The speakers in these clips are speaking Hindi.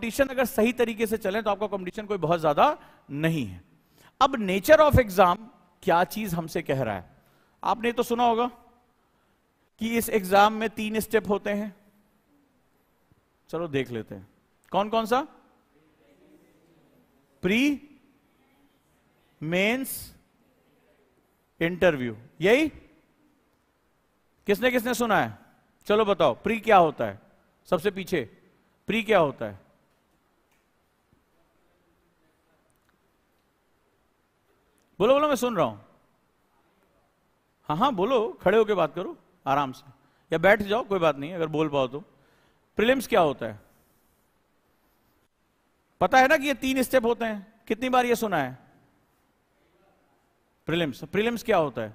कंपटीशन अगर सही तरीके से चले तो आपका कंपटीशन कोई बहुत ज्यादा नहीं है। अब नेचर ऑफ एग्जाम क्या चीज हमसे कह रहा है, आपने तो सुना होगा कि इस एग्जाम में 3 स्टेप होते हैं। चलो देख लेते हैं कौन कौन सा, प्री, मेंस, इंटरव्यू। यही किसने किसने सुना है? चलो बताओ प्री क्या होता है, सबसे पीछे प्री क्या होता है? बोलो बोलो, मैं सुन रहा हूं। हाँ हाँ बोलो, खड़े होके बात करो आराम से, या बैठ जाओ कोई बात नहीं अगर बोल पाओ तो। प्रीलिम्स क्या होता है? पता है ना कि ये 3 स्टेप होते हैं, कितनी बार ये सुना है? प्रीलिम्स, प्रीलिम्स क्या होता है?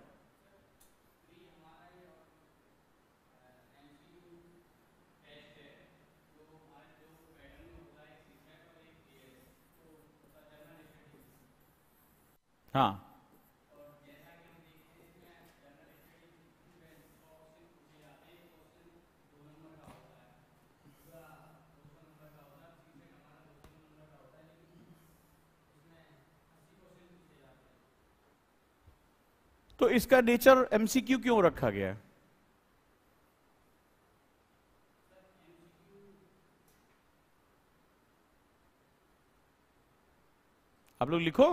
हाँ तो इसका नेचर एमसीक्यू क्यों रखा गया है? आप लोग लिखो,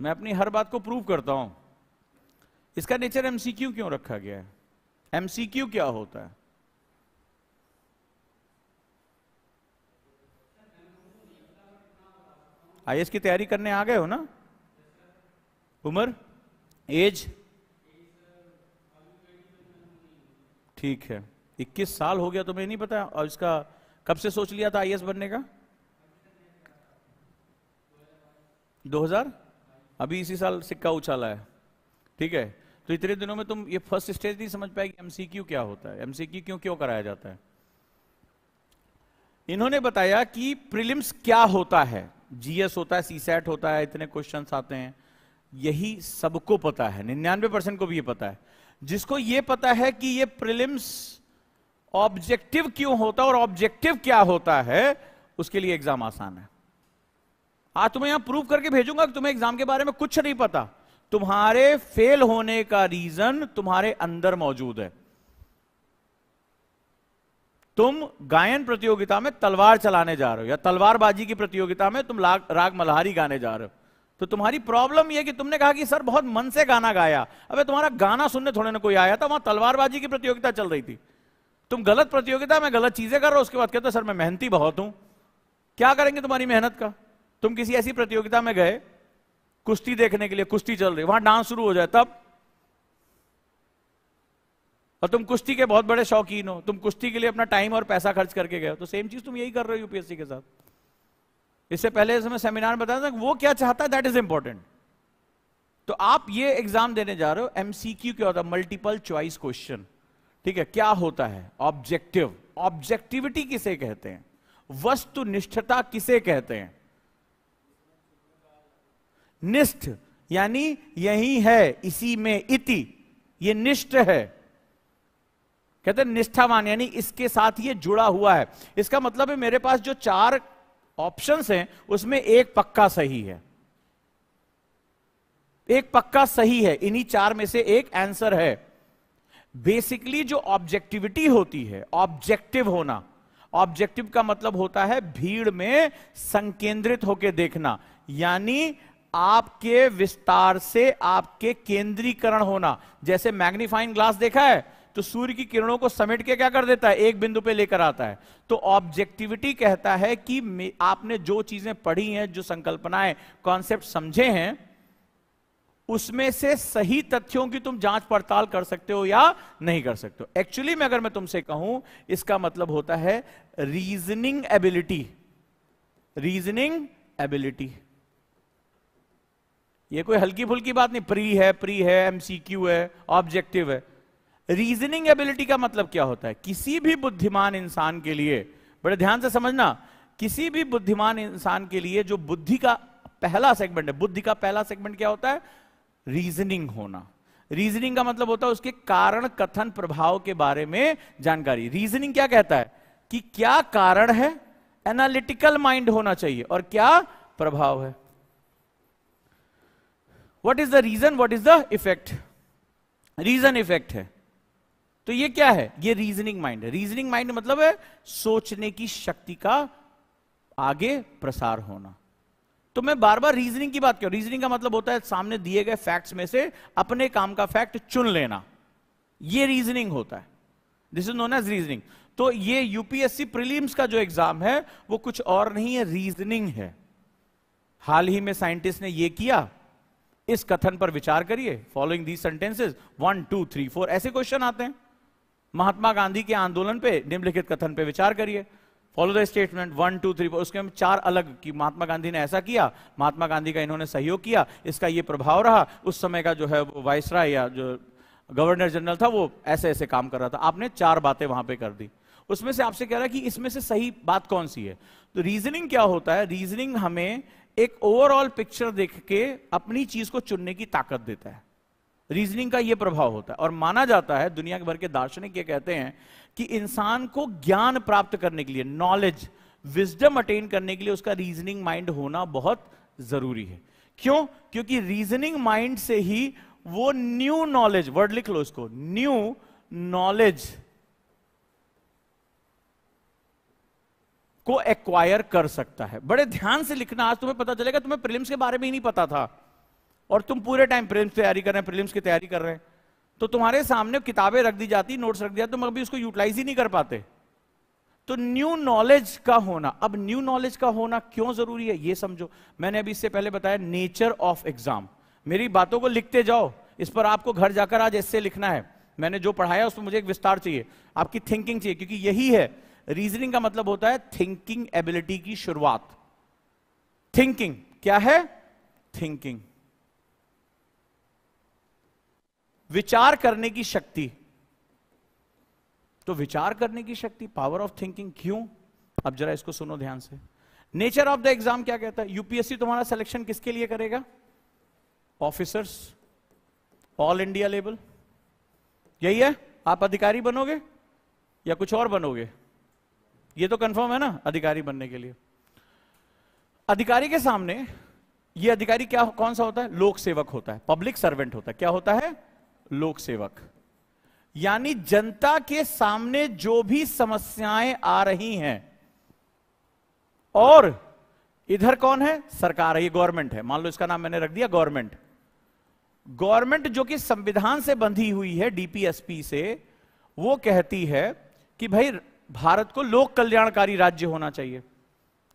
मैं अपनी हर बात को प्रूव करता हूं। इसका नेचर एमसीक्यू क्यों रखा गया है? एमसीक्यू क्या होता है? आईएएस की तैयारी करने आ गए हो ना? उम्र, एज, ठीक है 21 साल हो गया, तो मैं नहीं पता। और इसका कब से सोच लिया था आईएएस बनने का? 2000, अभी इसी साल सिक्का उछाला है। ठीक है, तो इतने दिनों में तुम ये फर्स्ट स्टेज नहीं समझ पाएगी एमसीक्यू क्या होता है, एमसीक्यू क्यों कराया जाता है। इन्होंने बताया कि प्रीलिम्स क्या होता है, जीएस होता है, सीसैट होता है, इतने क्वेश्चंस आते हैं। यही सबको पता है, 99% को भी ये पता है। जिसको ये पता है कि ये प्रीलिम्स ऑब्जेक्टिव क्यों होता है और ऑब्जेक्टिव क्या होता है, उसके लिए एग्जाम आसान है। आज तुम्हें यहां प्रूव करके भेजूंगा कि तुम्हें एग्जाम के बारे में कुछ नहीं पता। तुम्हारे फेल होने का रीजन तुम्हारे अंदर मौजूद है। तुम गायन प्रतियोगिता में तलवार चलाने जा रहे हो, या तलवारबाजी की प्रतियोगिता में तुम राग मल्हारी गाने जा रहे हो, तो तुम्हारी प्रॉब्लम यह कि तुमने कहा कि सर बहुत मन से गाना गाया। अबे तुम्हारा गाना सुनने थोड़े ना कोई आया था, वहां तलवारबाजी की प्रतियोगिता चल रही थी। तुम गलत प्रतियोगिता में गलत चीजें कर रहे हो, उसके बाद कहते हो सर मैं मेहनती बहुत हूं। क्या करेंगे तुम्हारी मेहनत का? तुम किसी ऐसी प्रतियोगिता में गए कुश्ती देखने के लिए, कुश्ती चल रही, वहां डांस शुरू हो जाए तब, और तुम कुश्ती के बहुत बड़े शौकीन हो, तुम कुश्ती के लिए अपना टाइम और पैसा खर्च करके गए, तो सेम चीज तुम यही कर रहे हो यूपीएससी के साथ। इससे पहले मैं सेमिनार में बताया था वो क्या चाहता है, दैट इज इंपॉर्टेंट। तो आप ये एग्जाम देने जा रहे हो, एमसीक्यू क्या होता है, मल्टीपल चॉइस क्वेश्चन। ठीक है, क्या होता है ऑब्जेक्टिव, ऑब्जेक्टिविटी किसे कहते हैं, वस्तुनिष्ठता किसे कहते हैं, निष्ठ यानी यही है, इसी में, इति ये निष्ठ है, कहते हैं निष्ठावान यानी इसके साथ ये जुड़ा हुआ है। इसका मतलब है मेरे पास जो 4 ऑप्शंस हैं उसमें एक पक्का सही है, एक पक्का सही है, इन्हीं 4 में से एक आंसर है। बेसिकली जो ऑब्जेक्टिविटी होती है, ऑब्जेक्टिव होना, ऑब्जेक्टिव का मतलब होता है भीड़ में संकेंद्रित होकर देखना, यानी आपके विस्तार से आपके केंद्रीकरण होना। जैसे मैग्नीफाइंग ग्लास देखा है तो सूर्य की किरणों को समेट के क्या कर देता है, एक बिंदु पे लेकर आता है। तो ऑब्जेक्टिविटी कहता है कि आपने जो चीजें पढ़ी हैं, जो संकल्पनाएं, कॉन्सेप्ट समझे हैं, उसमें से सही तथ्यों की तुम जांच पड़ताल कर सकते हो या नहीं कर सकते हो। एक्चुअली में अगर मैं तुमसे कहूं, इसका मतलब होता है रीजनिंग एबिलिटी, रीजनिंग एबिलिटी। ये कोई हल्की फुल्की बात नहीं, प्री है, एमसीक्यू है, ऑब्जेक्टिव है। रीजनिंग एबिलिटी का मतलब क्या होता है? किसी भी बुद्धिमान इंसान के लिए, बड़े ध्यान से समझना, किसी भी बुद्धिमान इंसान के लिए जो बुद्धि का पहला सेगमेंट है, बुद्धि का पहला सेगमेंट क्या होता है? रीजनिंग होना। रीजनिंग का मतलब होता है उसके कारण कथन प्रभाव के बारे में जानकारी। रीजनिंग क्या कहता है? कि क्या कारण है, एनालिटिकल माइंड होना चाहिए, और क्या प्रभाव है. What is the reason, what is the effect. Reason effect है, तो ये क्या है, ये रीजनिंग माइंड है. रीजनिंग माइंड मतलब है सोचने की शक्ति का आगे प्रसार होना. तो मैं बार बार रीजनिंग की बात कर रहा हूं. रीजनिंग का मतलब होता है सामने दिए गए फैक्ट्स में से अपने काम का फैक्ट चुन लेना, ये रीजनिंग होता है. This is known as reasoning. तो ये यूपीएससी प्रीलिम्स का जो एग्जाम है वो कुछ और नहीं है, रीजनिंग है. हाल ही में साइंटिस्ट ने ये किया. इस कथन पर विचार करिए, फॉलोइंग दीज सेंटेंसेस 1 2 3 4 ऐसे क्वेश्चन आते हैं. महात्मा गांधी के आंदोलन पे निम्नलिखित कथन पे विचार करिए, फॉलो द स्टेटमेंट 1 2 3 4. उसके हम चार अलग कि महात्मा गांधी ने ऐसा किया, महात्मा गांधी का इन्होंने सहयोग किया, इसका ये प्रभाव रहा, उस समय का जो है वो वाइसराय या जो गवर्नर जनरल था वो ऐसे ऐसे काम कर रहा था. आपने चार बातें वहां पे कर दी, उसमें से आपसे कह रहा है कि इसमें से सही बात कौन सी है. तो रीजनिंग क्या होता है, रीजनिंग हमें एक ओवरऑल पिक्चर देख के अपनी चीज को चुनने की ताकत देता है. रीजनिंग का यह प्रभाव होता है. और माना जाता है, दुनिया भर के दार्शनिक ये कहते हैं कि इंसान को ज्ञान प्राप्त करने के लिए, नॉलेज, विजडम अटेन करने के लिए उसका रीजनिंग माइंड होना बहुत जरूरी है. क्यों? क्योंकि रीजनिंग माइंड से ही वो न्यू नॉलेज, वर्ड लिख लो इसको, न्यू नॉलेज को एक्वायर कर सकता है. बड़े ध्यान से लिखना, आज तुम्हें पता चलेगा तुम्हें प्रीलिम्स के बारे में ही नहीं पता था और तुम पूरे टाइम प्रीलिम्स की तैयारी कर रहे हैं, प्रीलिम्स की तैयारी कर रहे हैं. तो तुम्हारे सामने किताबें रख दी जाती, नोट्स रख दिया, तुम अभी उसको यूटिलाइज ही नहीं कर पाते. तो न्यू नॉलेज का होना, अब न्यू नॉलेज का होना क्यों जरूरी है ये समझो. मैंने अभी इससे पहले बताया नेचर ऑफ एग्जाम. मेरी बातों को लिखते जाओ, इस पर आपको घर जाकर आज ऐसे लिखना है. मैंने जो पढ़ाया उसमें मुझे एक विस्तार चाहिए, आपकी थिंकिंग चाहिए, क्योंकि यही है रीजनिंग का मतलब होता है थिंकिंग एबिलिटी की शुरुआत. थिंकिंग क्या है, थिंकिंग विचार करने की शक्ति. तो विचार करने की शक्ति, पावर ऑफ थिंकिंग. क्यों, अब जरा इसको सुनो ध्यान से. नेचर ऑफ द एग्जाम क्या कहता है, यूपीएससी तुम्हारा सिलेक्शन किसके लिए करेगा, ऑफिसर्स, ऑल इंडिया लेवल. यही है, आप अधिकारी बनोगे या कुछ और बनोगे, ये तो कंफर्म है ना. अधिकारी बनने के लिए, अधिकारी के सामने ये अधिकारी क्या, कौन सा होता है, लोक सेवक होता है, पब्लिक सर्वेंट होता है. क्या होता है, लोक सेवक. यानी जनता के सामने जो भी समस्याएं आ रही हैं, और इधर कौन है, सरकार है, ये गवर्नमेंट है. मान लो इसका नाम मैंने रख दिया गवर्नमेंट. गवर्नमेंट जो कि संविधान से बंधी हुई है, डीपीएसपी से, वो कहती है कि भाई भारत को लोक कल्याणकारी राज्य होना चाहिए.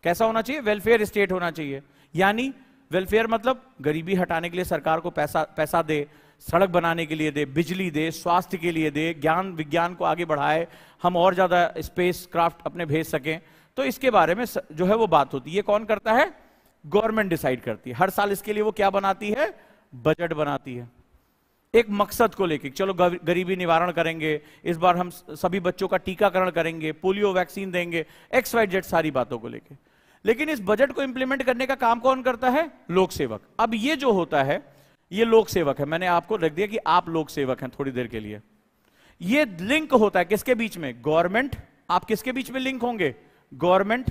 कैसा होना चाहिए, वेलफेयर स्टेट होना चाहिए. यानी वेलफेयर मतलब गरीबी हटाने के लिए सरकार को पैसा दे, सड़क बनाने के लिए दे, बिजली दे, स्वास्थ्य के लिए दे, ज्ञान विज्ञान को आगे बढ़ाए, हम और ज्यादा स्पेस क्राफ्ट अपने भेज सकें. तो इसके बारे में जो है वो बात होती है. ये कौन करता है, गवर्नमेंट डिसाइड करती है. हर साल इसके लिए वो क्या बनाती है, बजट बनाती है, एक मकसद को लेके. चलो गरीबी निवारण करेंगे, इस बार हम सभी बच्चों का टीकाकरण करेंगे, पोलियो वैक्सीन देंगे, एक्स वाई जेड सारी बातों को लेके. लेकिन इस बजट को इंप्लीमेंट करने का काम कौन करता है, लोक सेवक. अब ये जो होता है ये लोक सेवक है. मैंने आपको रख दिया कि आप लोक सेवक हैं थोड़ी देर के लिए. ये लिंक होता है किसके बीच में, गवर्नमेंट. आप किसके बीच में लिंक होंगे, गवर्नमेंट,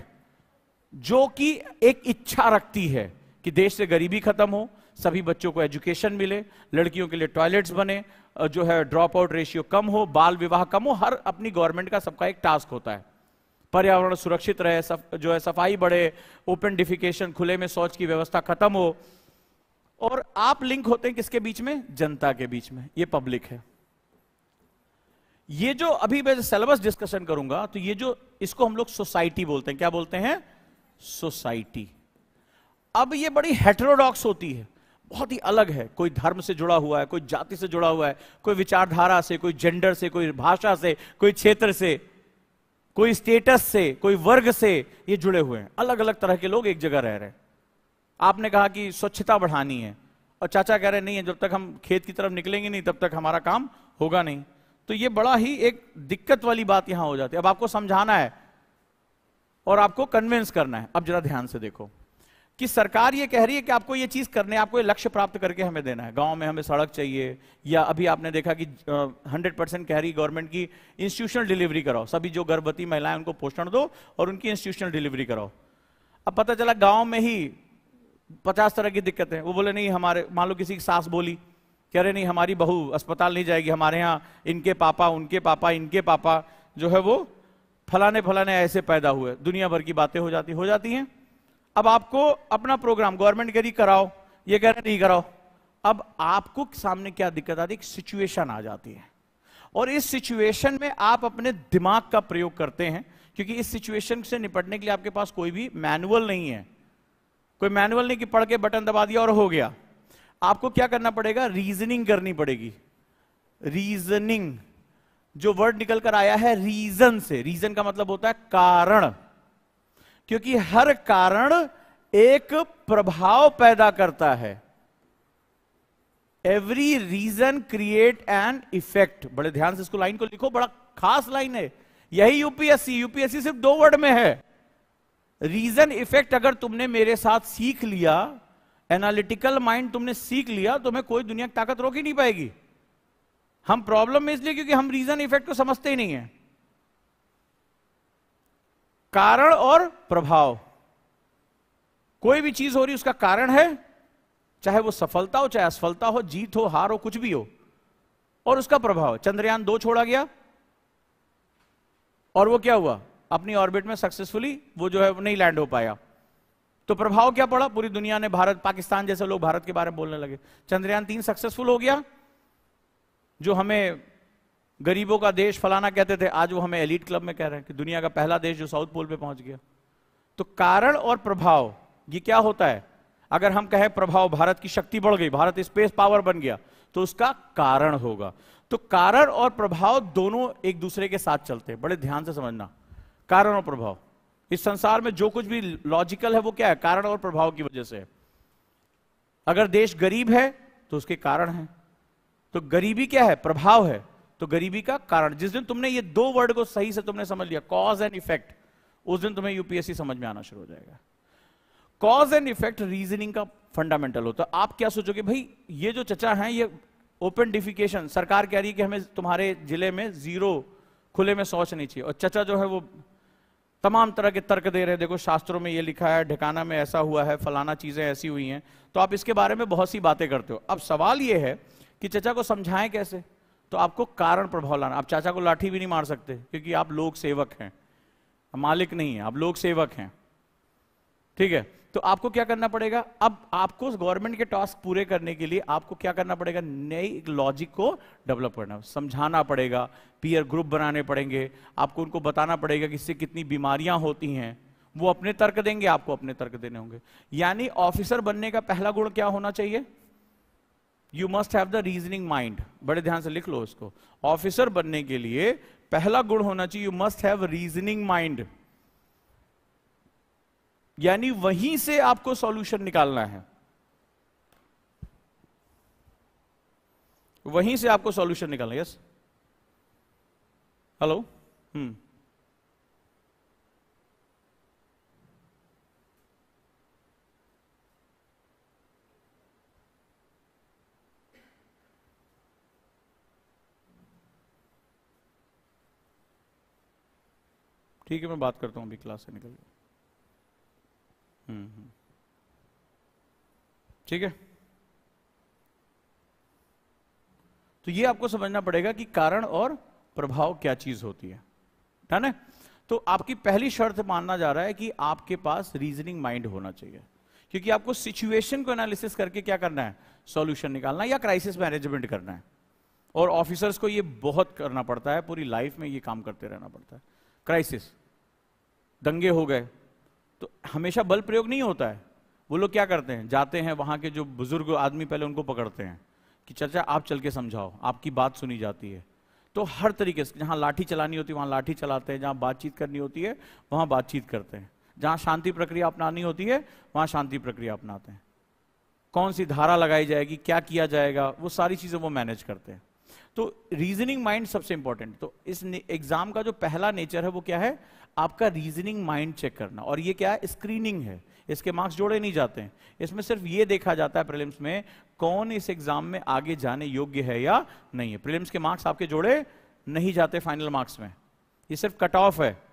जो कि एक इच्छा रखती है कि देश से गरीबी खत्म हो, सभी बच्चों को एजुकेशन मिले, लड़कियों के लिए टॉयलेट्स बने, जो है ड्रॉप आउट रेशियो कम हो, बाल विवाह कम हो. हर अपनी गवर्नमेंट का सबका एक टास्क होता है. पर्यावरण सुरक्षित रहे, जो है सफाई बढ़े, ओपन डिफिकेशन, खुले में शौच की व्यवस्था खत्म हो. और आप लिंक होते हैं किसके बीच में, जनता के बीच में. ये पब्लिक है. ये जो अभी मैं सिलेबस डिस्कशन करूंगा तो ये जो, इसको हम लोग सोसाइटी बोलते हैं. क्या बोलते हैं, सोसाइटी. अब ये बड़ी हेटेरोडॉक्स होती है, बहुत ही अलग है. कोई धर्म से जुड़ा हुआ है, कोई जाति से जुड़ा हुआ है, कोई विचारधारा से, कोई जेंडर से, कोई भाषा से, कोई क्षेत्र से, कोई स्टेटस से, कोई वर्ग से ये जुड़े हुए हैं. अलग अलग तरह के लोग एक जगह रह रहे हैं. आपने कहा कि स्वच्छता बढ़ानी है और चाचा कह रहे नहीं है, जब तक हम खेत की तरफ निकलेंगे नहीं तब तक हमारा काम होगा नहीं. तो ये बड़ा ही एक दिक्कत वाली बात यहां हो जाती है. अब आपको समझाना है और आपको कन्विंस करना है. अब जरा ध्यान से देखो, कि सरकार ये कह रही है कि आपको ये चीज करने, आपको ये लक्ष्य प्राप्त करके हमें देना है। गांव में हमें सड़क चाहिए, या अभी आपने देखा कि 100% कह रही गवर्नमेंट की इंस्टीट्यूशनल डिलीवरी कराओ, सभी जो गर्भवती महिलाएं उनको पोषण दो और उनकी इंस्टीट्यूशनल डिलीवरी कराओ। अब पता चला गांव में ही 50 तरह की दिक्कतें। वो बोले नहीं हमारे, मान लो किसी की सास बोली, कह रहे नहीं हमारी बहू अस्पताल नहीं जाएगी, हमारे यहाँ इनके पापा, उनके पापा, इनके पापा जो है वो फलाने फलाने ऐसे पैदा हुए, दुनिया भर की बातें हो जाती हैं। अब आपको अपना प्रोग्राम, गवर्नमेंट कह रही कराओ, ये कह रहे नहीं कराओ। अब आपको सामने क्या दिक्कत आती है, एक सिचुएशन आ जाती है, और इस सिचुएशन में आप अपने दिमाग का प्रयोग करते हैं, क्योंकि इस सिचुएशन से निपटने के लिए आपके पास कोई भी मैनुअल नहीं है, कोई मैनुअल नहीं कि पढ़ के बटन दबा दिया और हो गया। आपको क्या करना पड़ेगा, रीजनिंग करनी पड़ेगी। रीजनिंग, जो वर्ड निकल कर आया है रीजन से, रीजन का मतलब होता है कारण, क्योंकि हर कारण एक प्रभाव पैदा करता है। Every reason create an effect. बड़े ध्यान से इसको, लाइन को लिखो, बड़ा खास लाइन है, यही यूपीएससी सिर्फ 2 वर्ड में है, रीजन इफेक्ट। अगर तुमने मेरे साथ सीख लिया, एनालिटिकल माइंड तुमने सीख लिया, तुम्हें कोई दुनिया की ताकत रोक ही नहीं पाएगी। हम प्रॉब्लम में इसलिए क्योंकि हम रीजन इफेक्ट को समझते ही नहीं है। कारण और प्रभाव, कोई भी चीज हो रही उसका कारण है, चाहे वो सफलता हो चाहे असफलता हो, जीत हो हार हो, कुछ भी हो, और उसका प्रभाव। चंद्रयान 2 छोड़ा गया और वो क्या हुआ, अपनी ऑर्बिट में सक्सेसफुली वो जो है नहीं लैंड हो पाया, तो प्रभाव क्या पड़ा, पूरी दुनिया ने, भारत पाकिस्तान जैसे लोग भारत के बारे में बोलने लगे। चंद्रयान 3 सक्सेसफुल हो गया, जो हमें गरीबों का देश फलाना कहते थे, आज वो हमें एलीट क्लब में कह रहे हैं कि दुनिया का पहला देश जो साउथ पोल पे पहुंच गया। तो कारण और प्रभाव, ये क्या होता है। अगर हम कहें प्रभाव, भारत की शक्ति बढ़ गई, भारत स्पेस पावर बन गया, तो उसका कारण होगा। तो कारण और प्रभाव दोनों एक दूसरे के साथ चलते हैं, बड़े ध्यान से समझना। कारण और प्रभाव, इस संसार में जो कुछ भी लॉजिकल है वो क्या है, कारण और प्रभाव की वजह से है। अगर देश गरीब है तो उसके कारण है, तो गरीबी क्या है, प्रभाव है, तो गरीबी का कारण। जिस दिन तुमने ये 2 वर्ड को सही से तुमने समझ लिया, कॉज एंड इफेक्ट, उस दिन तुम्हें यूपीएससी समझ में आना शुरू हो जाएगा। कॉज एंड इफेक्ट रीजनिंग का फंडामेंटल होता है। आप क्या सोचोगे, भाई ये जो चचा हैं ये ओपन डिफिकेशन, सरकार कह रही है कि हमें तुम्हारे जिले में 0 खुले में शौच नहीं चाहिए, और चचा जो है वो तमाम तरह के तर्क दे रहे हैं, देखो शास्त्रों में ये लिखा है, ढकाना में ऐसा हुआ है, फलाना चीजें ऐसी हुई हैं, तो आप इसके बारे में बहुत सी बातें करते हो। अब सवाल ये है कि चचा को समझाएं कैसे, तो आपको कारण प्रभाव लाना। आप चाचा को लाठी भी नहीं मार सकते क्योंकि आप लोग सेवक हैं, मालिक नहीं है, आप लोग सेवक हैं, ठीक है। तो आपको क्या करना पड़ेगा, अब आपको गवर्नमेंट के टास्क पूरे करने के लिए आपको क्या करना पड़ेगा, नई एक लॉजिक को डेवलप करना, समझाना पड़ेगा, पीयर ग्रुप बनाने पड़ेंगे, आपको उनको बताना पड़ेगा कि इससे कितनी बीमारियां होती हैं, वो अपने तर्क देंगे, आपको अपने तर्क देने होंगे। यानी ऑफिसर बनने का पहला गुण क्या होना चाहिए, you must have the reasoning mind. बड़े ध्यान से लिख लो इसको, ऑफिसर बनने के लिए पहला गुण होना चाहिए you must have reasoning mind, यानी वहीं से आपको सॉल्यूशन निकालना है, वहीं से आपको सॉल्यूशन निकालना है। यस, हेलो, ठीक है, मैं बात करता हूं, अभी क्लास से निकल गया। ठीक है, तो ये आपको समझना पड़ेगा कि कारण और प्रभाव क्या चीज होती है, है ना। तो आपकी पहली शर्त मानना जा रहा है कि आपके पास रीजनिंग माइंड होना चाहिए, क्योंकि आपको सिचुएशन को एनालिसिस करके क्या करना है, सॉल्यूशन निकालना या क्राइसिस मैनेजमेंट करना है। और ऑफिसर्स को ये बहुत करना पड़ता है, पूरी लाइफ में ये काम करते रहना पड़ता है। क्राइसिस, दंगे हो गए तो हमेशा बल प्रयोग नहीं होता है, वो लोग क्या करते हैं, जाते हैं वहां के जो बुजुर्ग आदमी पहले उनको पकड़ते हैं कि चाचा आप चल के समझाओ, आपकी बात सुनी जाती है। तो हर तरीके से, जहां लाठी चलानी होती है वहां लाठी चलाते हैं, जहां बातचीत करनी होती है वहां बातचीत करते हैं, जहां शांति प्रक्रिया अपनानी होती है वहां शांति प्रक्रिया अपनाते हैं, कौन सी धारा लगाई जाएगी, क्या किया जाएगा, वो सारी चीजें वो मैनेज करते हैं। तो रीजनिंग माइंड सबसे इंपॉर्टेंट। तो इस एग्जाम का जो पहला नेचर है वो क्या है, आपका रीजनिंग माइंड चेक करना, और ये क्या है, स्क्रीनिंग है, इसके मार्क्स जोड़े नहीं जाते हैं। इसमें सिर्फ ये देखा जाता है प्रीलिम्स में कौन इस एग्जाम में आगे जाने योग्य है या नहीं है। प्रीलिम्स के मार्क्स आपके जोड़े नहीं जाते फाइनल मार्क्स में, ये सिर्फ कट ऑफ है।